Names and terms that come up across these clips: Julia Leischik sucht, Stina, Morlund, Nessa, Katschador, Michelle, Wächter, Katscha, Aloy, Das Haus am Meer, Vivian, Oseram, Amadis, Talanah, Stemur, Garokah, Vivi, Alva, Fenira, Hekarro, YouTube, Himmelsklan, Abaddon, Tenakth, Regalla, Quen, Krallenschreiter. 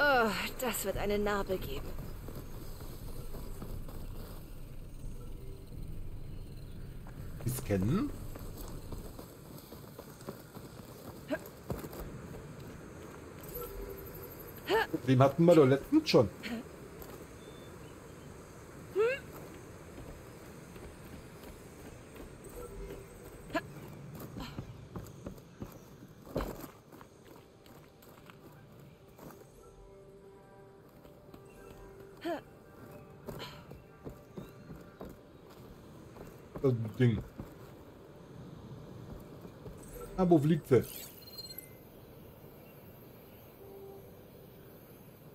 Oh, das wird eine Narbe geben. Die scannen? Wem hatten wir doch letztens schon? Das Ding. Aber wo fliegt sie?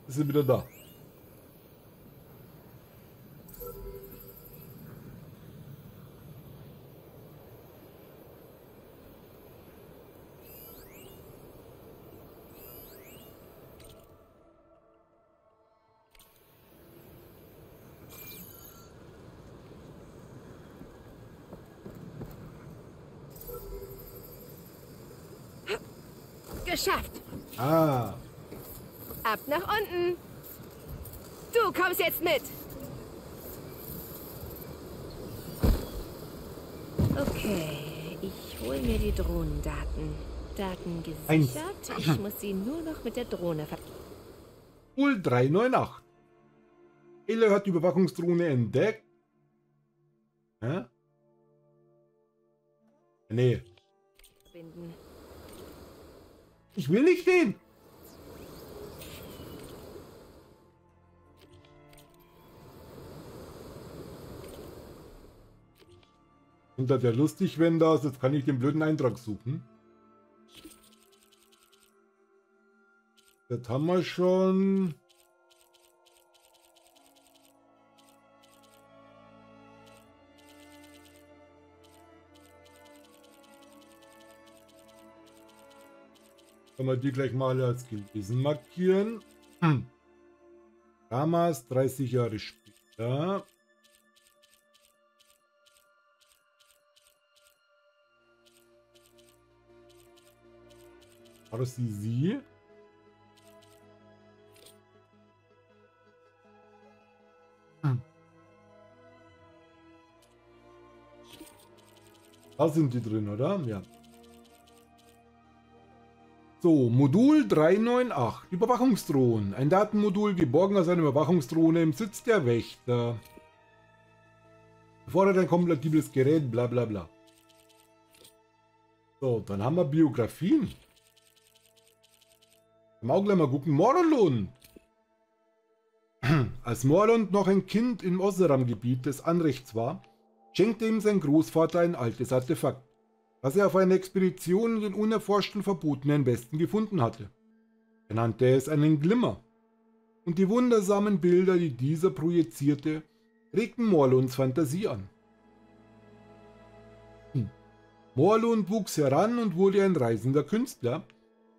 Sind wieder da. Geschafft. Ah. Ab nach unten. Du kommst jetzt mit. Okay, ich hole mir die Drohnendaten. Daten gesichert. Ich muss sie nur noch mit der Drohne ver... Ull 398. Aloy hat die Überwachungsdrohne entdeckt. Hä? Nee. Binden. Ich will nicht den. Und das wäre lustig, wenn das... Jetzt kann ich den blöden Eintrag suchen. Das haben wir schon. Können wir die gleich mal als gelesen markieren. Damals, 30 Jahre später... War das sie? Da sind die drin, oder? Ja. So, Modul 398. Überwachungsdrohnen. Ein Datenmodul, geborgen aus einer Überwachungsdrohne im Sitz der Wächter. Fordert ein kompatibles Gerät, bla bla bla. So, dann haben wir Biografien. Auch gleich mal gucken. Morlund! Als Morlund noch ein Kind im Oseram-Gebiet des Anrechts war, schenkte ihm sein Großvater ein altes Artefakt, das er auf einer Expedition in den unerforschten verbotenen Westen gefunden hatte. Er nannte es einen Glimmer. Und die wundersamen Bilder, die dieser projizierte, regten Morlunds Fantasie an. Morlund wuchs heran und wurde ein reisender Künstler,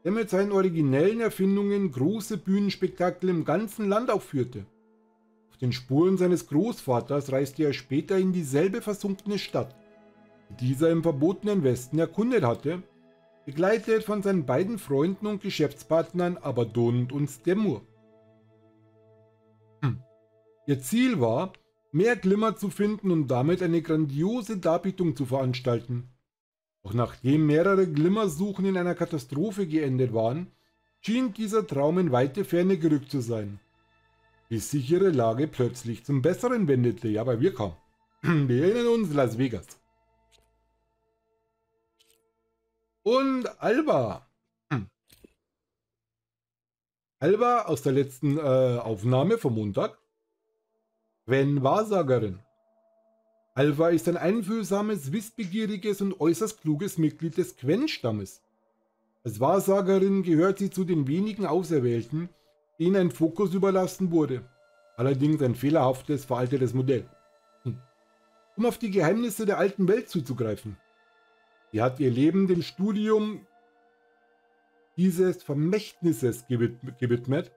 der mit seinen originellen Erfindungen große Bühnenspektakel im ganzen Land aufführte. Auf den Spuren seines Großvaters reiste er später in dieselbe versunkene Stadt, die dieser im verbotenen Westen erkundet hatte, begleitet von seinen beiden Freunden und Geschäftspartnern Abaddon und Stemur. Ihr Ziel war, mehr Glimmer zu finden und damit eine grandiose Darbietung zu veranstalten. Doch nachdem mehrere Glimmersuchen in einer Katastrophe geendet waren, schien dieser Traum in weite Ferne gerückt zu sein, bis sich ihre Lage plötzlich zum Besseren wendete. Ja, aber wir kamen. Wir erinnern uns, Las Vegas. Und Alva. Alva aus der letzten Aufnahme vom Montag. Quen Wahrsagerin. Alva ist ein einfühlsames, wissbegieriges und äußerst kluges Mitglied des Quen-Stammes. Als Wahrsagerin gehört sie zu den wenigen Auserwählten, denen ein Fokus überlassen wurde. Allerdings ein fehlerhaftes, veraltetes Modell. Um auf die Geheimnisse der alten Welt zuzugreifen. Sie hat ihr Leben dem Studium dieses Vermächtnisses gewidmet,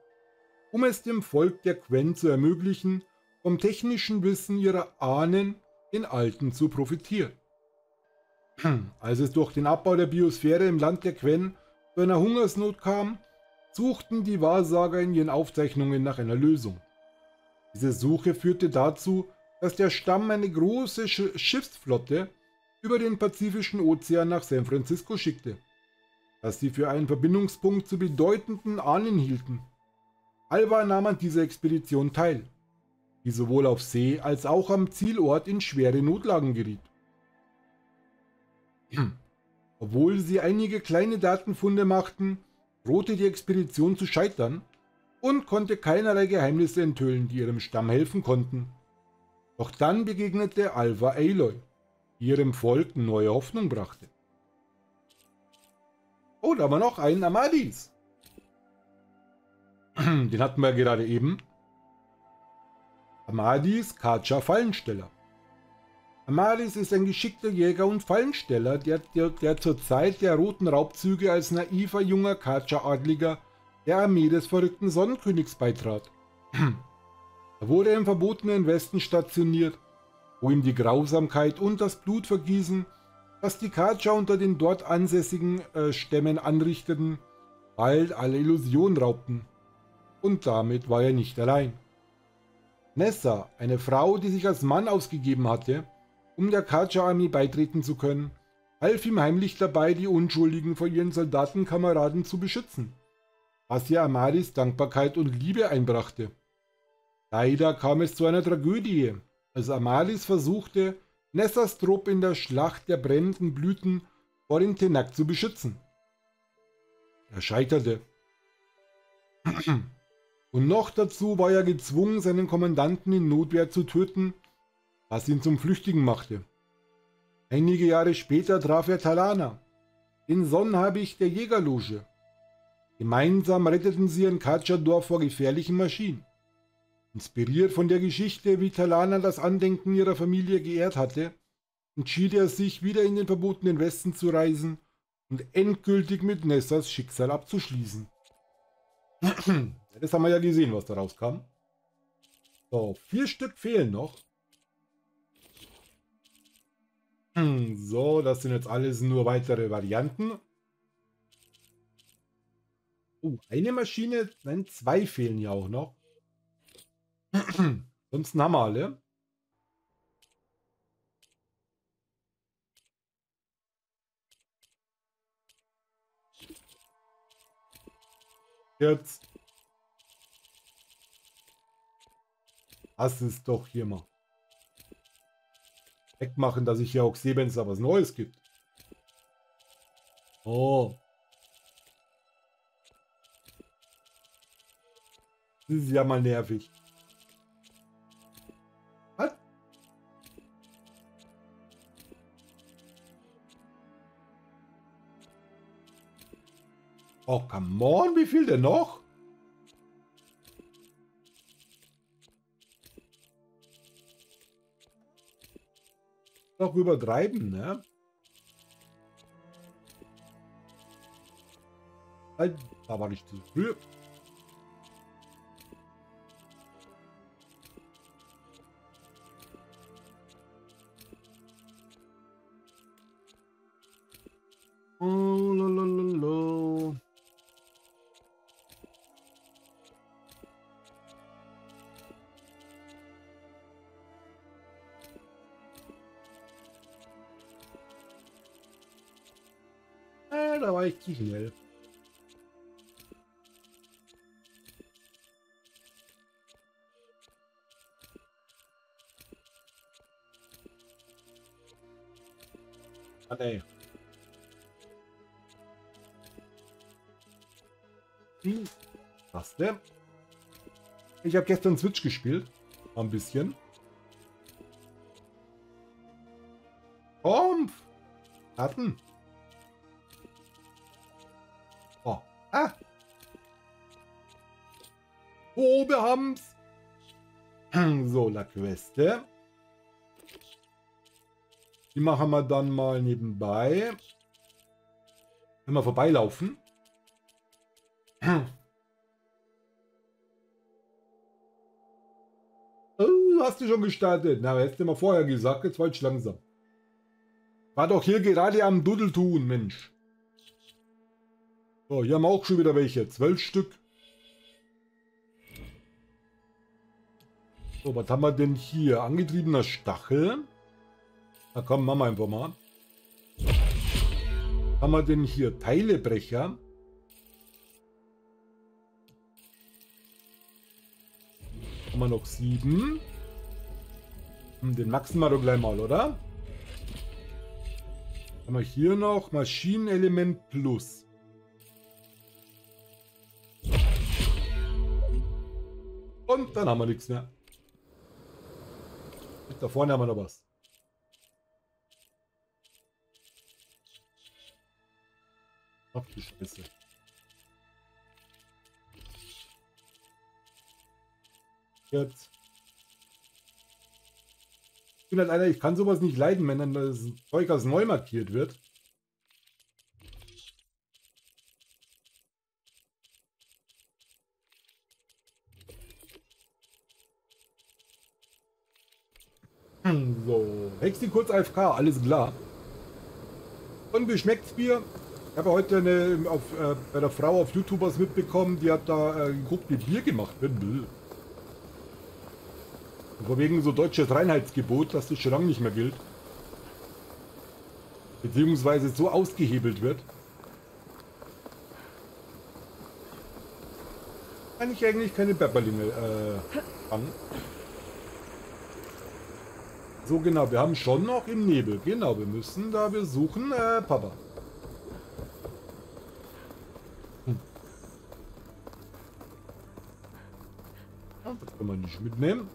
um es dem Volk der Quen zu ermöglichen, vom technischen Wissen ihrer Ahnen den Alten zu profitieren. Als es durch den Abbau der Biosphäre im Land der Quen zu einer Hungersnot kam, suchten die Wahrsager in ihren Aufzeichnungen nach einer Lösung. Diese Suche führte dazu, dass der Stamm eine große Schiffsflotte über den Pazifischen Ozean nach San Francisco schickte, das sie für einen Verbindungspunkt zu bedeutenden Ahnen hielten. Alva nahm an dieser Expedition teil, die sowohl auf See als auch am Zielort in schwere Notlagen geriet. Obwohl sie einige kleine Datenfunde machten, drohte die Expedition zu scheitern und konnte keinerlei Geheimnisse enthüllen, die ihrem Stamm helfen konnten. Doch dann begegnete Alva Aloy, die ihrem Volk neue Hoffnung brachte. Oh, da war noch ein Amadis. Den hatten wir gerade eben. Amadis, Katscha, Fallensteller. Amadis ist ein geschickter Jäger und Fallensteller, der zur Zeit der roten Raubzüge als naiver junger Katscha-Adliger der Armee des verrückten Sonnenkönigs beitrat. Er wurde im verbotenen Westen stationiert, wo ihm die Grausamkeit und das Blutvergießen, das die Katscha unter den dort ansässigen Stämmen anrichteten, bald alle Illusionen raubten. Und damit war er nicht allein. Nessa, eine Frau, die sich als Mann ausgegeben hatte, um der Katscha-Armee beitreten zu können, half ihm heimlich dabei, die Unschuldigen vor ihren Soldatenkameraden zu beschützen, was ihr Amadis Dankbarkeit und Liebe einbrachte. Leider kam es zu einer Tragödie, als Amadis versuchte, Nessas Trupp in der Schlacht der brennenden Blüten vor den Tenakth zu beschützen. Er scheiterte. Und noch dazu war er gezwungen, seinen Kommandanten in Notwehr zu töten, was ihn zum Flüchtigen machte. Einige Jahre später traf er Talanah, den Sonnenhabicht der Jägerloge. Gemeinsam retteten sie ihren Katschador vor gefährlichen Maschinen. Inspiriert von der Geschichte, wie Talanah das Andenken ihrer Familie geehrt hatte, entschied er sich, wieder in den verbotenen Westen zu reisen und endgültig mit Nessas Schicksal abzuschließen. Das haben wir ja gesehen, was da rauskam. So, 4 Stück fehlen noch. So, das sind jetzt alles nur weitere Varianten. Oh, eine Maschine, nein, 2 fehlen ja auch noch. Sonst haben wir alle. Jetzt. Das ist doch hier mal. Wegmachen, dass ich hier auch sehe, wenn es da was Neues gibt. Oh. Das ist ja mal nervig. Was? Oh, come on, wie viel denn noch? Noch übertreiben, ne? Da war ich zu früh. Oh, lalalala. Da war ich zu schnell. Ah, nee. Was denn? Ich habe gestern Switch gespielt. Ein bisschen. Komm! Hatten. Oh. Ah! Oh, wir haben's! So, La Queste. Die machen wir dann mal nebenbei. Wenn wir vorbeilaufen. Oh, hast du schon gestartet? Na, hättest du mal vorher gesagt, jetzt war ich langsam. War doch hier gerade am Dudel tun, Mensch. So, hier haben wir auch schon wieder welche. 12 Stück. So, was haben wir denn hier? Angetriebener Stachel. Na komm, machen wir einfach mal. Was haben wir denn hier? Teilebrecher. Haben wir noch 7. Den maxen wir doch gleich mal, oder? Haben wir hier noch Maschinenelement Plus. Und dann haben wir nichts mehr. Da vorne haben wir noch was. Ach die Scheiße. Jetzt. Ich bin halt einer, ich kann sowas nicht leiden, wenn dann das Zeug als neu markiert wird. So, Hexi kurz AFK, alles klar. Und wie schmeckt's Bier? Ich habe heute eine, bei der Frau auf YouTube was mitbekommen, die hat da geguckt, wie Bier gemacht wird. Vor wegen so deutsches Reinheitsgebot, dass das schon lange nicht mehr gilt. Beziehungsweise so ausgehebelt wird. Kann ich eigentlich keine Pepperlinge fangen? So genau, wir haben schon noch im Nebel. Genau, wir müssen da, wir suchen Papa. Das können wir nicht mitnehmen.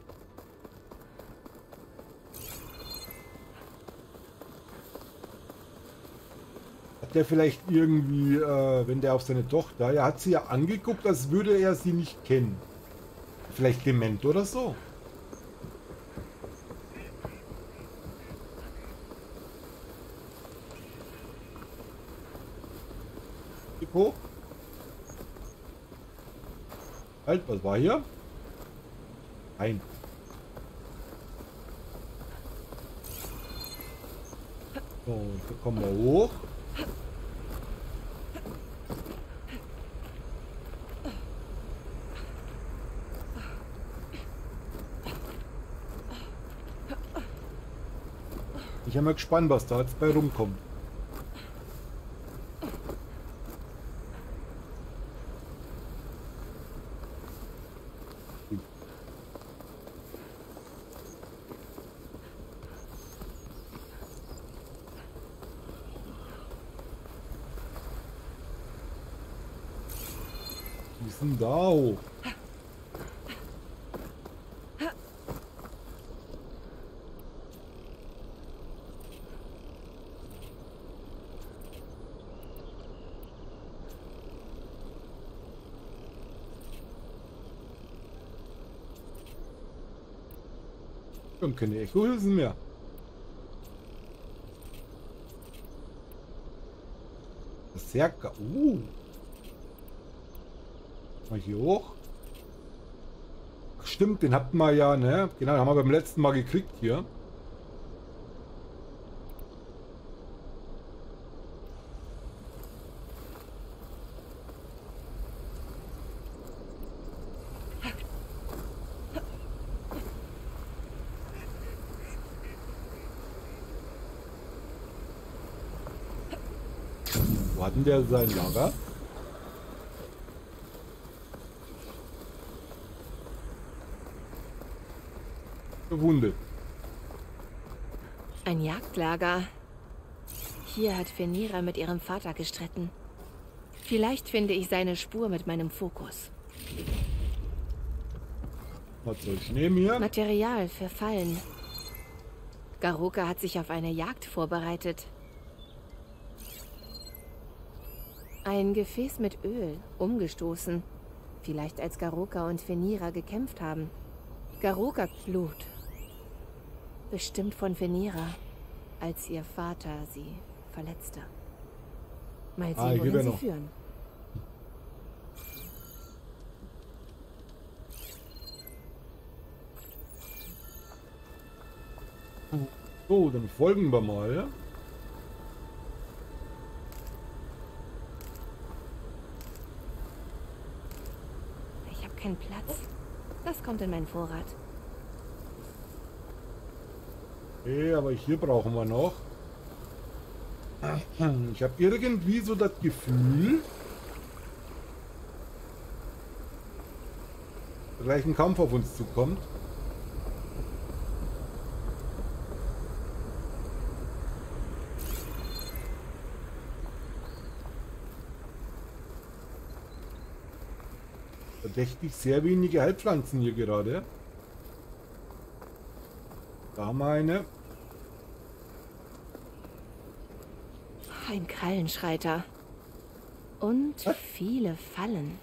Hat der vielleicht irgendwie, wenn der auf seine Tochter, er hat sie ja angeguckt, als würde er sie nicht kennen. Vielleicht dement oder so. Hoch. Halt, was war hier? Nein. So, da kommen wir hoch. Ich bin mal gespannt, was da jetzt bei rumkommt. Da hoch. Und keine Echohülsen mehr. Sehr geil. Mal hier hoch. Ach, stimmt, den hatten wir ja, ne? Genau, den haben wir beim letzten Mal gekriegt hier. Wo hat denn der sein Lager? Wunde. Ein Jagdlager. Hier hat Fenira mit ihrem Vater gestritten. Vielleicht finde ich seine Spur mit meinem Fokus. Was soll ich nehmen hier? Material für Fallen. Garokah hat sich auf eine Jagd vorbereitet. Ein Gefäß mit Öl, umgestoßen. Vielleicht als Garokah und Fenira gekämpft haben. Garokah Blut. Bestimmt von Fenira, als ihr Vater sie verletzte. Mal sehen, wohin sie führen. So, dann folgen wir mal. keinen Platz. Das kommt in meinen Vorrat. Hey, aber hier brauchen wir noch. Ich habe irgendwie so das Gefühl, dass gleich ein Kampf auf uns zukommt. Verdächtig sehr wenige Heilpflanzen hier gerade. Da meine. Ein Krallenschreiter. Und viele Fallen.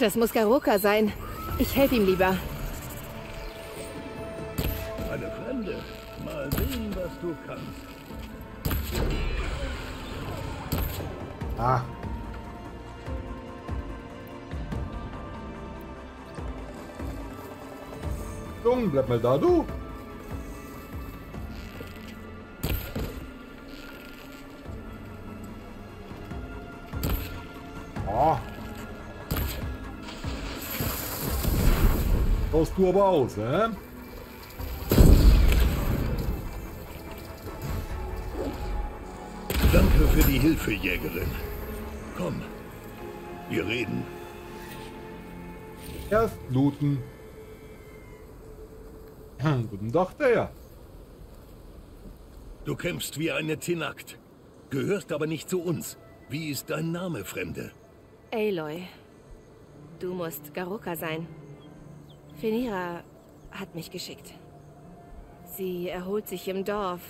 Das muss Garokah sein. Ich helfe ihm lieber. Eine Fremde. Mal sehen, was du kannst. Ah. Junge, bleib mal da, du. Brauchst du aber aus, ne? Danke für die Hilfe, Jägerin. Komm, wir reden. Erst looten. Guten Tag, der. Du kämpfst wie eine Tenakth, gehörst aber nicht zu uns. Wie ist dein Name, Fremde? Aloy. Du musst Garokah sein. Fenira hat mich geschickt. Sie erholt sich im Dorf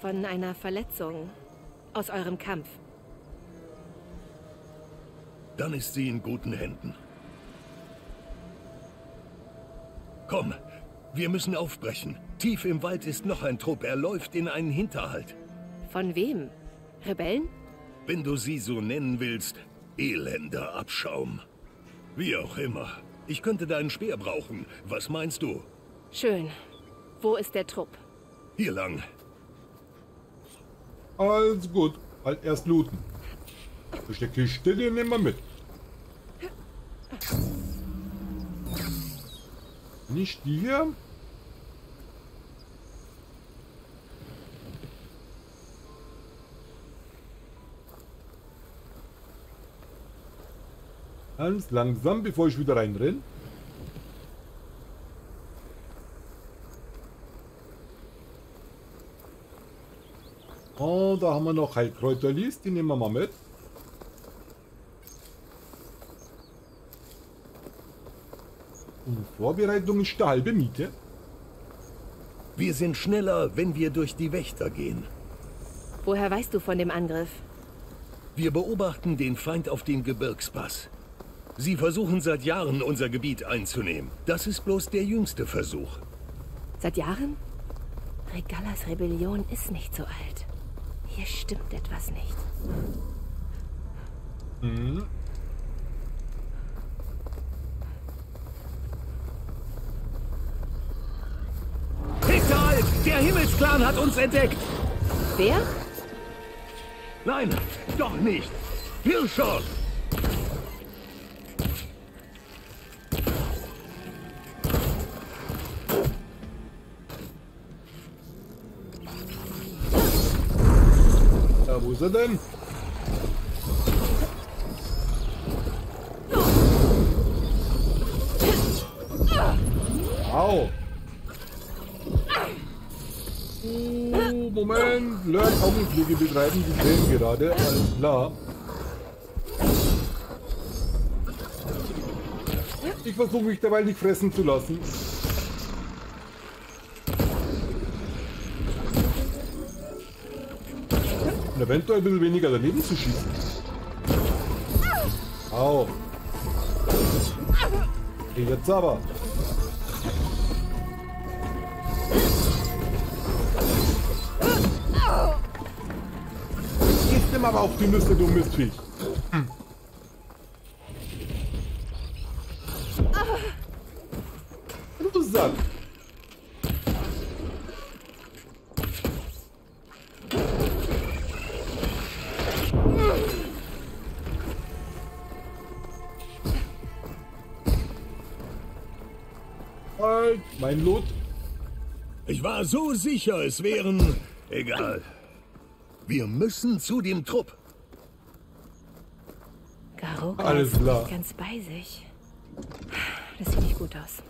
von einer Verletzung aus eurem Kampf. Dann ist sie in guten Händen. Komm. Wir müssen aufbrechen. Tief im Wald ist noch ein Trupp. Er läuft in einen Hinterhalt. Von wem? Rebellen? Wenn du sie so nennen willst, elender Abschaum. Wie auch immer. Ich könnte deinen Speer brauchen. Was meinst du? Schön. Wo ist der Trupp? Hier lang. Also gut. Halt erst looten. Durch die Kiste, den nehmen wir mit. Nicht die hier? Ganz langsam, bevor ich wieder reinrenne. Oh, da haben wir noch Heilkräuterlis, die nehmen wir mal mit. Und Vorbereitung ist die halbe Miete. Wir sind schneller, wenn wir durch die Wächter gehen. Woher weißt du von dem Angriff? Wir beobachten den Feind auf dem Gebirgspass. Sie versuchen seit Jahren, unser Gebiet einzunehmen. Das ist bloß der jüngste Versuch. Seit Jahren? Regallas Rebellion ist nicht so alt. Hier stimmt etwas nicht. Mhm. Hinterhalt! Der Himmelsklan hat uns entdeckt! Wer? Nein, doch nicht! Hirscher! Wo ist er denn? Au! Oh, Moment! Learn Augenpflege betreiben, die sehen gerade, alles klar. Ich versuche mich dabei nicht fressen zu lassen. Und eventuell ein bisschen weniger daneben zu schießen. Au. Okay, jetzt aber. Gehst dem aber auf die Nüsse, du Mistviech. Du Sack. Gold, mein Loot. Ich war so sicher, es wären... Egal. Wir müssen zu dem Trupp. Garokah alles klar. Ist ganz bei sich. Das sieht nicht gut aus.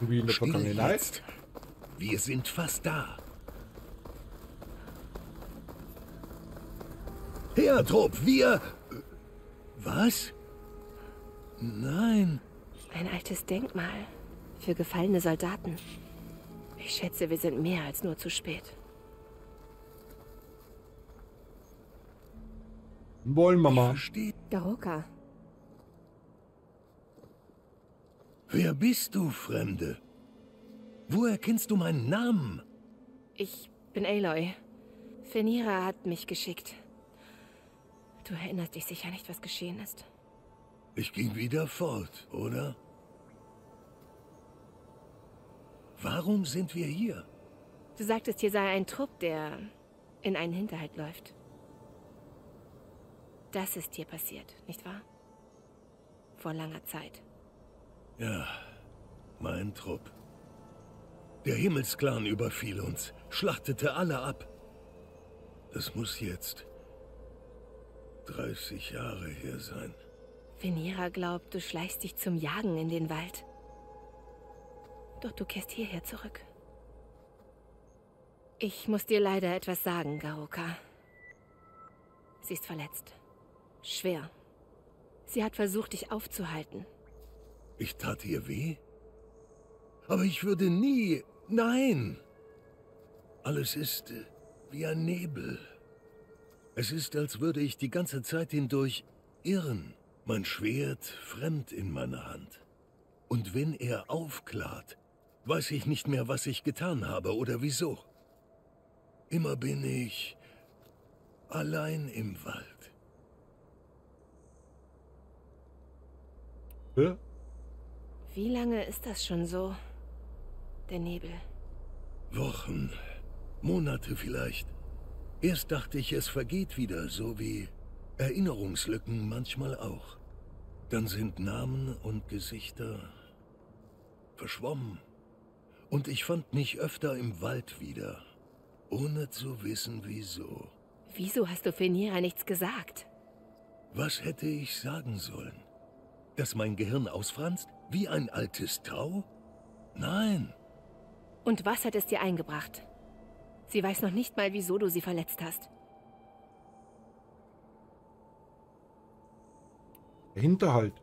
Wie in der Vergangenheit. Wir sind fast da. Herr Trupp, wir... Was? Nein. Ein altes Denkmal für gefallene Soldaten. Ich schätze, wir sind mehr als nur zu spät. Wollen wir mal. Garokah. Wer bist du, Fremde? Wo erkennst du meinen Namen? Ich bin Aloy. Fenira hat mich geschickt. Du erinnerst dich sicher nicht, was geschehen ist. Ich ging wieder fort, oder? Warum sind wir hier? Du sagtest, hier sei ein Trupp, der in einen Hinterhalt läuft. Das ist hier passiert, nicht wahr? Vor langer Zeit. Ja, mein Trupp. Der Himmelsklan überfiel uns, schlachtete alle ab. Das muss jetzt 30 Jahre her sein. Fenira glaubt, du schleichst dich zum Jagen in den Wald. Doch du kehrst hierher zurück. Ich muss dir leider etwas sagen, Garokah. Sie ist verletzt. Schwer. Sie hat versucht, dich aufzuhalten. Ich tat ihr weh? Aber ich würde nie... Nein! Alles ist wie ein Nebel. Es ist, als würde ich die ganze Zeit hindurch irren. Mein Schwert fremd in meiner Hand. Und wenn er aufklart, weiß ich nicht mehr, was ich getan habe oder wieso. Immer bin ich allein im Wald. Hä? Wie lange ist das schon so, der Nebel? Wochen, Monate vielleicht. Erst dachte ich, es vergeht wieder, so wie Erinnerungslücken manchmal auch. Dann sind Namen und Gesichter verschwommen. Und ich fand mich öfter im Wald wieder, ohne zu wissen, wieso. Wieso hast du Fenira nichts gesagt? Was hätte ich sagen sollen? Dass mein Gehirn ausfranst? Wie ein altes Tau? Nein. Und was hat es dir eingebracht? Sie weiß noch nicht mal, wieso du sie verletzt hast. Der Hinterhalt.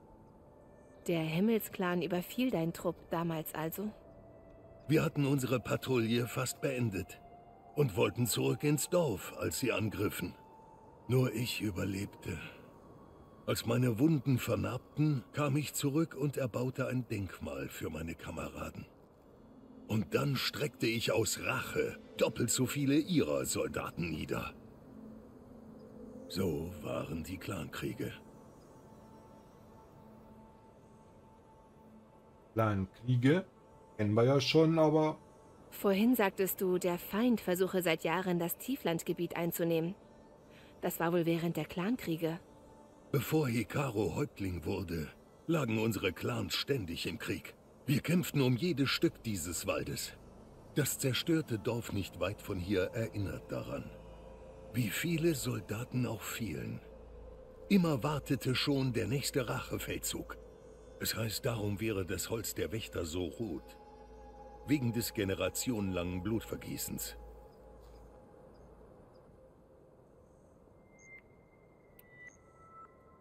Der Himmelsklan überfiel deinen Trupp damals also? Wir hatten unsere Patrouille fast beendet und wollten zurück ins Dorf, als sie angriffen. Nur ich überlebte. Als meine Wunden vernarbten, kam ich zurück und erbaute ein Denkmal für meine Kameraden. Und dann streckte ich aus Rache doppelt so viele ihrer Soldaten nieder. So waren die Clankriege. Clankriege kennen wir ja schon, aber... Vorhin sagtest du, der Feind versuche seit Jahren, das Tieflandgebiet einzunehmen. Das war wohl während der Clankriege. Bevor Hekarro Häuptling wurde, lagen unsere Clans ständig im Krieg. Wir kämpften um jedes Stück dieses Waldes. Das zerstörte Dorf nicht weit von hier erinnert daran. Wie viele Soldaten auch fielen. Immer wartete schon der nächste Rachefeldzug. Es heißt, darum wäre das Holz der Wächter so rot. Wegen des generationenlangen Blutvergießens.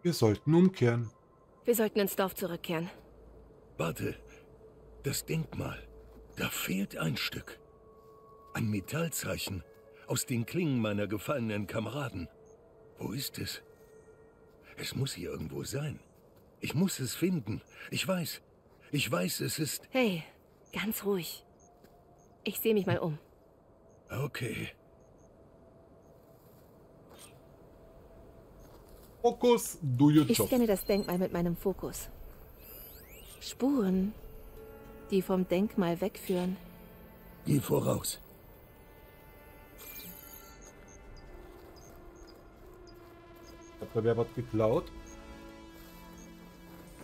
Wir sollten umkehren. Wir sollten ins Dorf zurückkehren. Warte, das Denkmal. Da fehlt ein Stück. Ein Metallzeichen aus den Klingen meiner gefallenen Kameraden. Wo ist es? Es muss hier irgendwo sein. Ich muss es finden. Ich weiß, es ist... Hey, ganz ruhig. Ich sehe mich mal um. Okay. Fokus, do your job. Ich scanne das Denkmal mit meinem Fokus. Spuren die vom Denkmal wegführen. Geh voraus. Hat da wer was geklaut?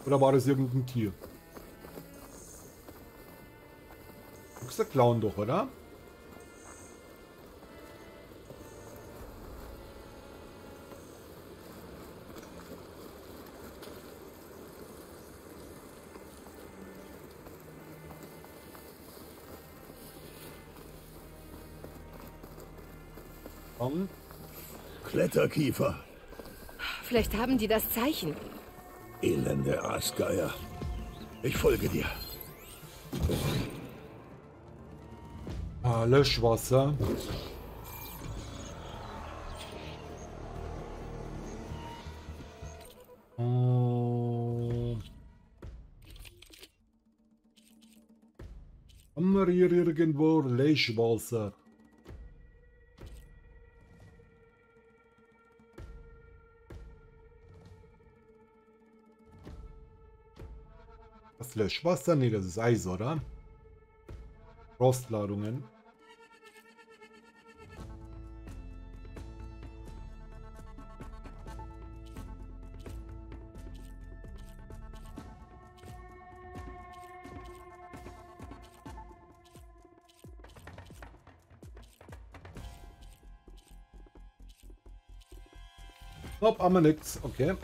Oder war das irgendein Tier? Füchse klauen doch, oder? Kletterkiefer. Vielleicht haben die das Zeichen. Elende Aasgeier. Ich folge dir. Ah, Löschwasser. Haben wir hier irgendwo Löschwasser? Löschwasser? Ne, das ist Eis, oder? Rostladungen. Nope, haben wir nichts. Okay.